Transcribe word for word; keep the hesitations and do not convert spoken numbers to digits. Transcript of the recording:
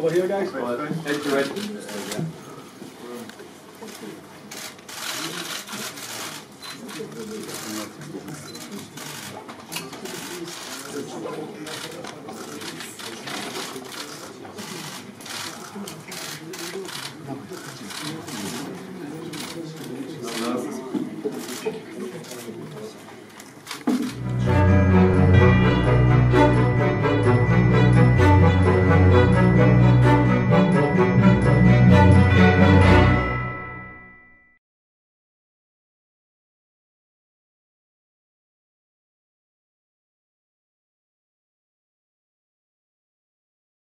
Over here, guys. Over here.